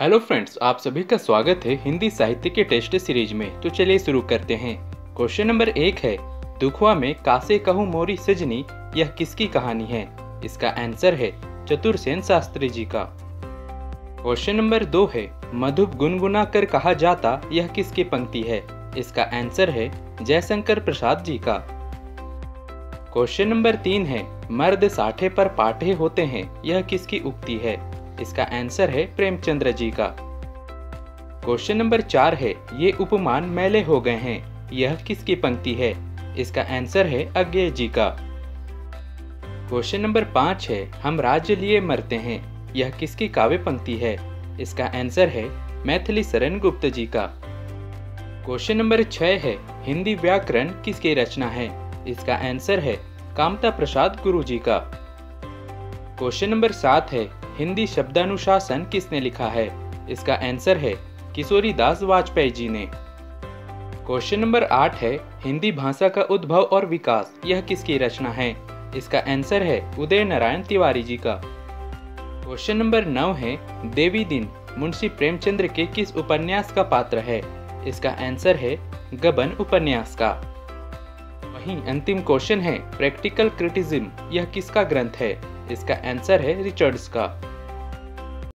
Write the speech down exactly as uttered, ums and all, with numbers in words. Hello friends, आप सभी का स्वागत है हिंदी साहित्य के टेस्ट सीरीज में। तो चलिए शुरू करते हैं। क्वेश्चन नंबर एक है, दुखुआ में कासे कहूँ मोरी सजनी यह किसकी कहानी है? इसका आंसर है चतुर सेन शास्त्री जी का। क्वेश्चन नंबर दो है, मधुप गुनगुना कर कहा जाता यह किसकी पंक्ति है? इसका आंसर है जय शंकर प्रसाद जी का। क्वेश्चन नंबर तीन है, मर्द साठे पर पाठे होते हैं यह किसकी उक्ति है? इसका आंसर है प्रेमचंद्र जी का। क्वेश्चन नंबर चार है, ये उपमान मैले हो गए हैं यह किसकी पंक्ति है? इसका आंसर है अज्ञेय जी का। क्वेश्चन नंबर पाँच है, हम राज्य लिए मरते हैं यह किसकी काव्य पंक्ति है? इसका आंसर है मैथिली शरण गुप्त जी का। क्वेश्चन नंबर छः है, हिंदी व्याकरण किसकी रचना है? इसका आंसर है कामता प्रसाद गुरु जी का। क्वेश्चन नंबर सात है, हिंदी शब्दानुशासन किसने लिखा है? इसका आंसर है किशोरी दास वाजपेयी जी ने। क्वेश्चन नंबर आठ है, हिंदी भाषा का उद्भव और विकास यह किसकी रचना है? इसका आंसर है उदय नारायण तिवारी जी का। क्वेश्चन नंबर नौ है, देवी दिन मुंशी प्रेमचंद्र के किस उपन्यास का पात्र है? इसका आंसर है गबन उपन्यास का। वहीं अंतिम क्वेश्चन है, प्रैक्टिकल क्रिटिसिज्म यह किसका ग्रंथ है? इसका आंसर है रिचर्ड्स का।